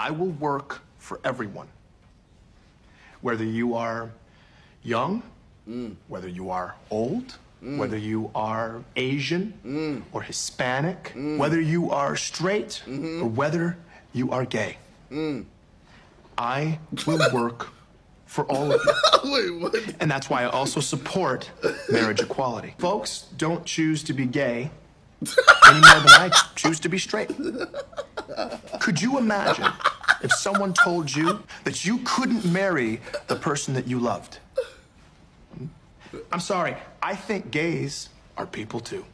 I will work for everyone. Whether you are young, whether you are old, whether you are Asian or Hispanic, whether you are straight or whether you are gay, I will work for all of you. Wait, what? And that's why I also support marriage equality. Folks don't choose to be gay any more than I choose to be straight. Could you imagine if someone told you that you couldn't marry the person that you loved? I'm sorry, I think gays are people too.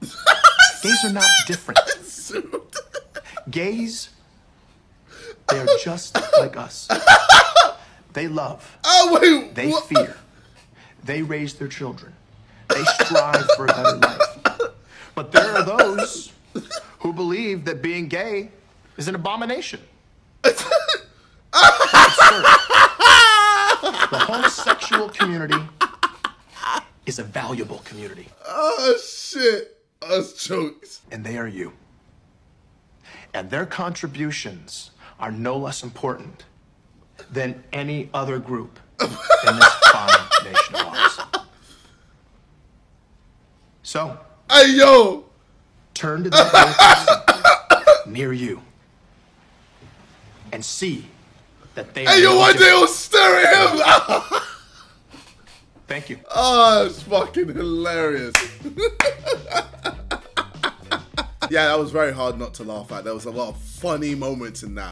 Gays are not different. Gays, they are just like us. They love, they fear, they raise their children, they strive for a better life. But there are those who believe that being gay is an abomination. It's absurd. The homosexual community is a valuable community. Oh, shit. Us jokes. And they are you. And their contributions are no less important than any other group in this fine nation of ours. So, hey, yo, turn to the other person near you and see that they are. Hey, yo, why they all stare at him? Thank you. Oh, it's fucking hilarious. Yeah, that was very hard not to laugh at. There was a lot of funny moments in that.